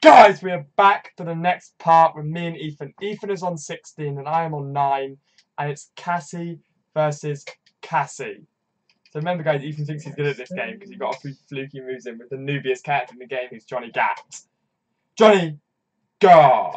Guys, we are back to the next part with me and Ethan. Ethan is on 16 and I am on 9. And it's Cassie versus Cassie. So remember guys, Ethan thinks he's good at this game because he got a few fluky moves in with the newbiest character in the game, who's Johnny Gat. Johnny Gat!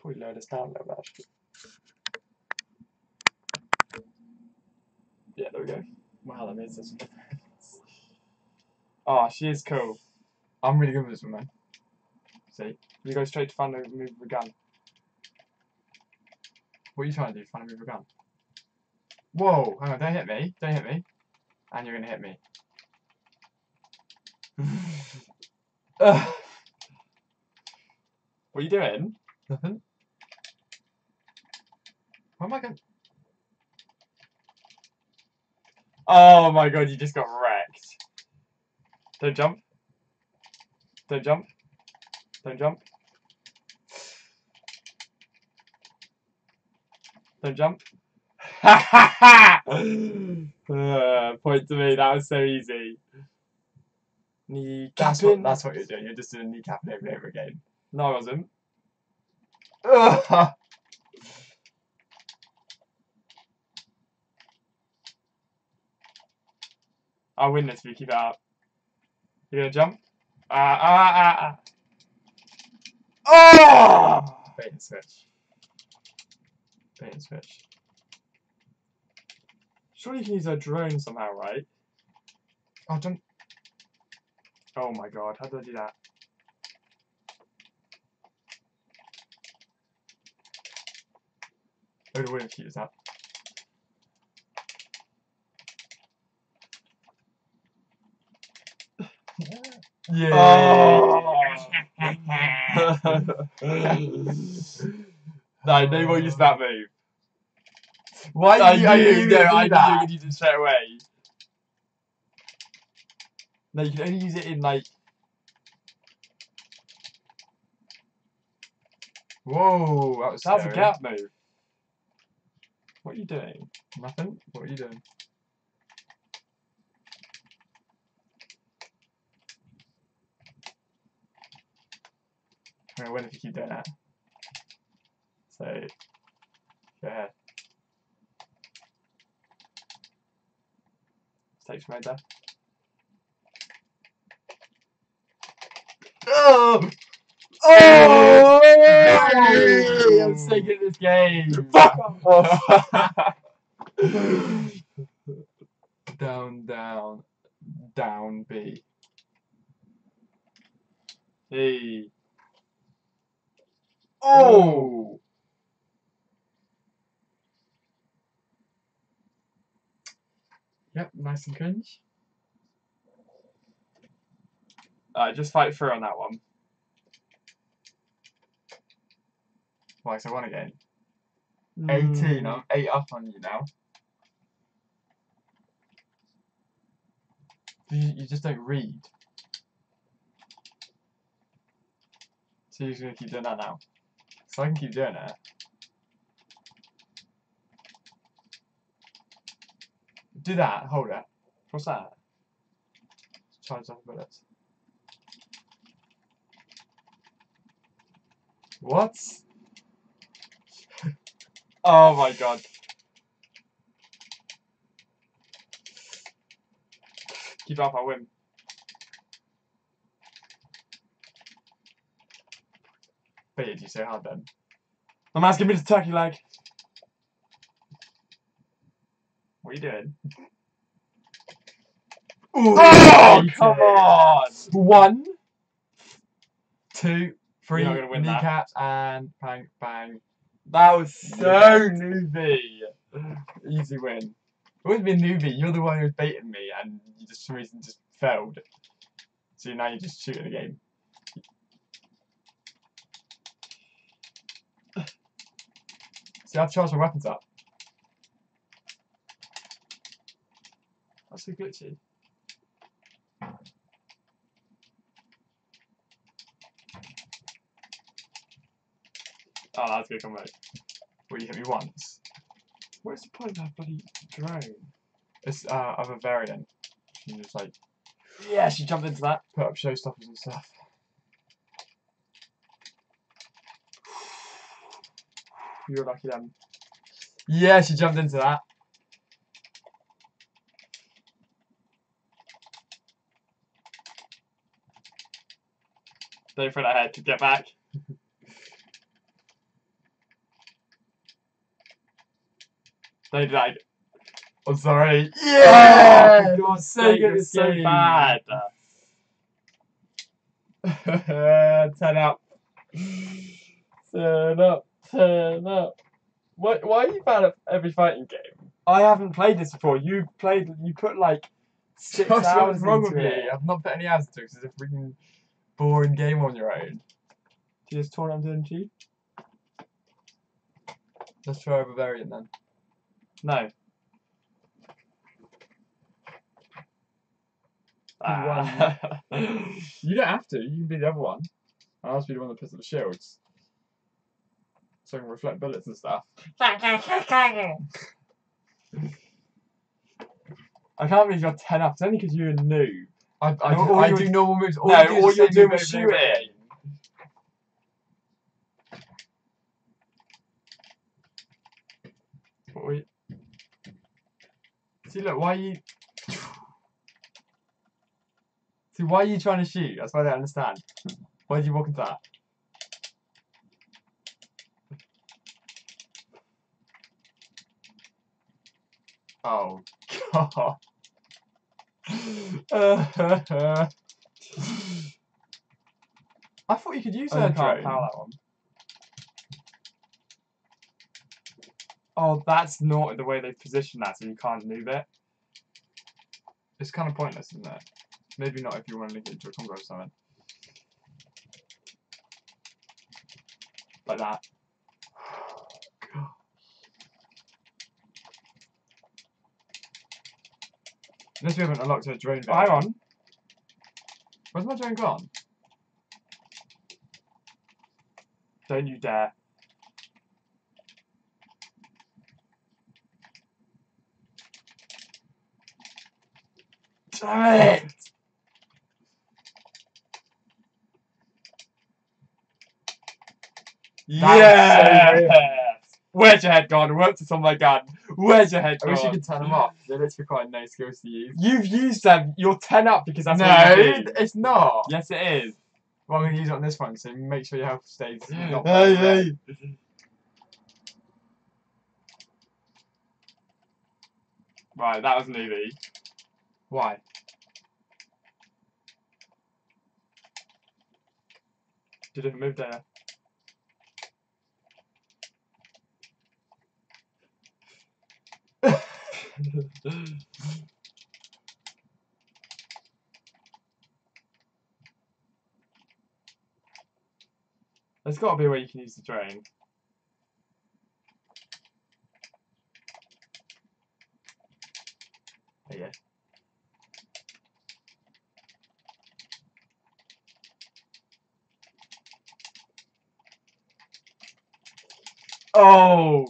Probably lower this down a little bit, actually. Yeah, there we go. Wow, that made such a difference. Oh, she is cool. I'm really good with this one, man. See? You go straight to find a move with a gun. What are you trying to do? Find a move with a gun? Whoa! Hang on, don't hit me. Don't hit me. And you're gonna hit me. What are you doing? Nothing. Where am I going? Oh my god, you just got wrecked. Don't jump. Don't jump. Don't jump. Don't jump. Ha ha ha! Point to me, that was so easy. Kneecapping. That's what you're doing, you're just doing kneecapping over and over again. No, I wasn't. I'll win this if you keep it up. You gonna jump? Oh! Bait and switch. Bait and switch. Surely you can use a drone somehow, right? Oh, don't. Oh my god, how do I do that? Oh, the wind keeps up. Yeah. Oh. No, no one used that move. Why did I could use it straight away. No, you can only use it in like. Whoa, that was scary. That's a gap move. What are you doing? Nothing. What are you doing? I'm gonna win if you keep doing that. So, go ahead. Stage mode there. Oh! Oh! Yay! I'm so good at this game. Fuck off! Down, down, down B. Hey. Oh! Yep, nice and cringe. Just fight through on that one. Why, so I won again. 18, I'm 8 up on you now. You just don't read. So you're just going to keep doing that now. So I can keep doing it. Do that, hold it. What's that? Charge up bullets. What? Oh my god. Keep up, I win. Baited you so hard then. My man's giving me the turkey leg. What are you doing? Ooh, oh, come on! 1, 2, 3, kneecaps and bang, bang. That was so newbie. Easy win. It wouldn't be a newbie. You're the one who was baiting me, and you just for some reason just failed. So now you're just shooting the game. See, I've charged my weapons up. That's so glitchy. Oh, that's good combo. Well, you hit me once. Where's the point of that bloody drone? It's of a variant. You just like. Yeah, she jumped into that. Put up showstoppers and stuff. You're lucky then. Yeah, she jumped into that. Don't throw that head to get back. Don't do that. I'm sorry. Yeah! Oh, you're so good, it's so bad. 10 up. Why are you bad at every fighting game? I haven't played this before. You put like 6 hours. What's wrong with me? I've not put any hours into it because it's a freaking boring game on your own. Just torn doing G. Let's try a Bavarian then. No. Ah. You don't have to. You can be the other one. I'll be the one that puts up the shields. So I can reflect bullets and stuff. I can't believe you're 10 up. It's only because you're a noob. I do normal moves. All you're doing is shooting. What were you... See, look, why are you... See, why are you trying to shoot? That's why I don't understand. Why did you walk into that? Oh, God. I thought you could use her drone. Power that one. Oh, that's not the way they position that, so you can't move it. It's kind of pointless, isn't it? Maybe not if you want to link it into a combo or something. Like that. God. Unless we haven't unlocked her drone. Hang on. Where's my drone gone? Don't you dare. Damn it! That yeah! So where's your head gone? Whoops, it's on my gun. Where's your head gone? I wish you could turn them off. They're literally quite no skills to use. You've used them. You're 10 up because that's what you do. It's not. Yes, it is. Well, I'm going to use it on this one, so make sure your health stays not bad. Right, that was an EV. Why? Did it move there? There's got to be a way you can use the drone. There you go. Oh!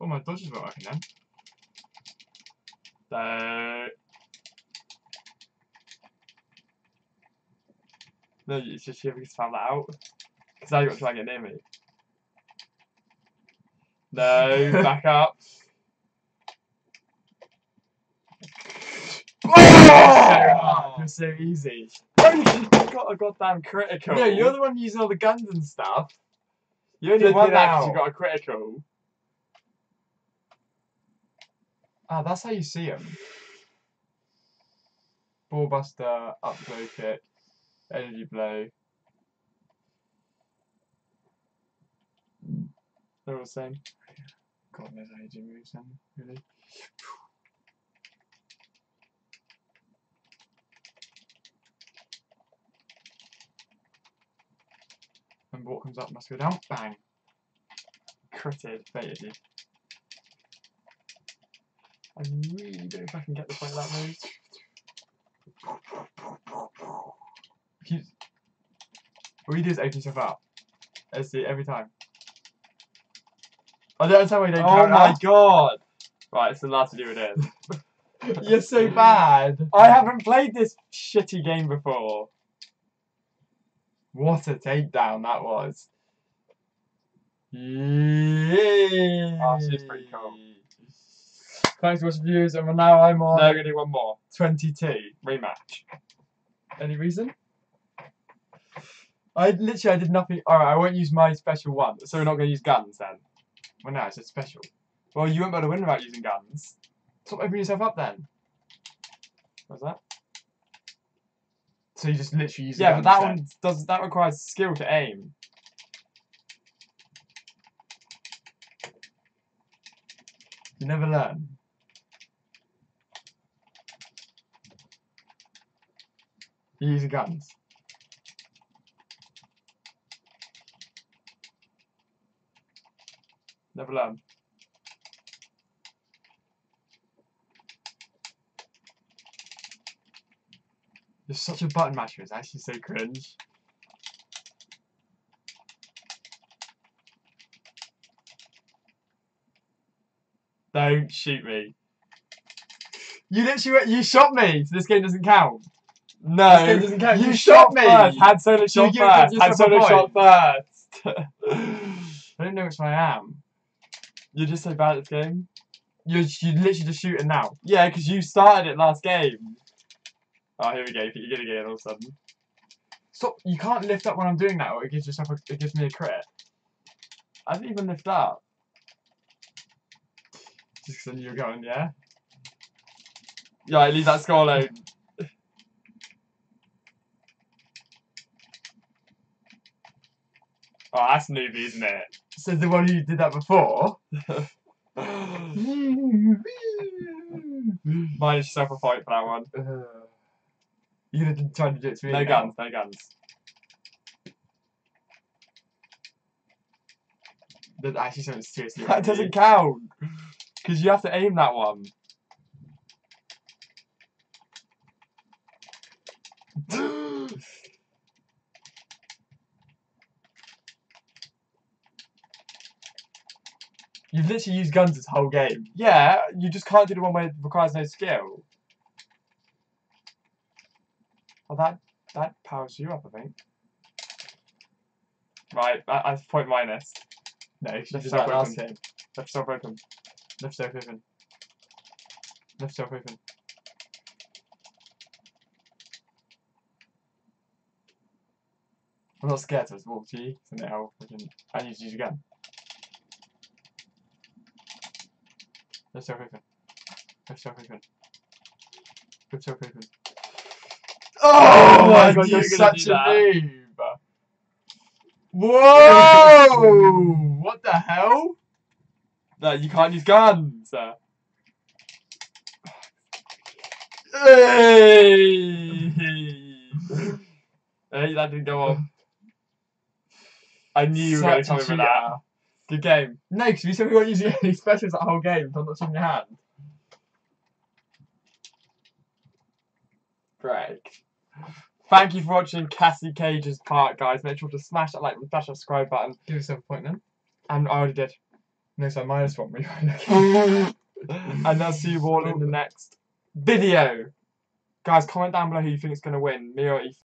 Oh, my dodges weren't working then. No, it's just see if we can spam that out. Because now you've got to try and get near me. No, back up. Oh, you're so easy. Oh, you got a goddamn critical. No, you're the one using all the guns and stuff. You only won that because you got a critical. Ah, that's how you see him. Ball buster, up blow kick, energy blow. They're all the same. God knows how you do moves then, really. And what comes up must go down. Bang. Critted, baited you. I really don't know if I can get the point of that move. All you do is open yourself up. Let's see, every time. I don't understand why you don't count. Oh my god! Right, it's the last to do with it. You're so bad. I haven't played this shitty game before. What a takedown that was. Yay! Oh, she's pretty cool. Thanks for watching, viewers, and now I'm on. No, we're going to do one more. 22. Rematch. Any reason? I did nothing. Alright, I won't use my special one. So we're not going to use guns then? Well, no, it's just special. Well, you won't be able to win without using guns. Stop opening yourself up then. What's that? So you just literally use guns. Yeah, but that one does. That requires skill to aim. You never learn. You're using guns. Never learn. You're such a button masher, it's actually so cringe. Don't shoot me. You literally shot me, so this game doesn't count. No, this game doesn't count. You shot me! Han Solo shot first. Han Solo shot first. I don't know which one I am. You're just so bad at this game. You literally just shoot it now. Yeah, because you started it last game. Oh, here we go. You're gonna get it all of a sudden. Stop! You can't lift up when I'm doing that, or it gives yourself. It gives me a crit. I didn't even lift up. Just because I knew you were going, yeah. Yeah, I leave that score alone. Oh, that's newbie, isn't it? So the one who did that before. Minus yourself a fight for that one. You're gonna try to do it to me. No guns, no guns. There's actually something seriously. That doesn't count. Because you have to aim that one. You've literally used guns this whole game. Yeah, you just can't do the one where it requires no skill. Well, that powers you up, I think. Right, that's point minus. No, you should just start open. Left self open. Left self open. Left self open. I'm not scared, so I just walk to you. So now I need to use a gun. Left self open. Left self open. Left self open. Oh my god, you're such a noob! Whoa! What the hell? No, you can't use guns. Hey! Hey, that didn't go on. I knew you were going to come in with that. Good game. No, because we said we weren't using any specials that whole game. So I'm not showing your hand. Great. Thank you for watching Cassie Cage's part, guys. Make sure to smash that like and smash that subscribe button. Give yourself a point then. And I already did. No, so minus one. And I'll see you all in the next video. Guys, comment down below who you think is going to win, me or Ethan.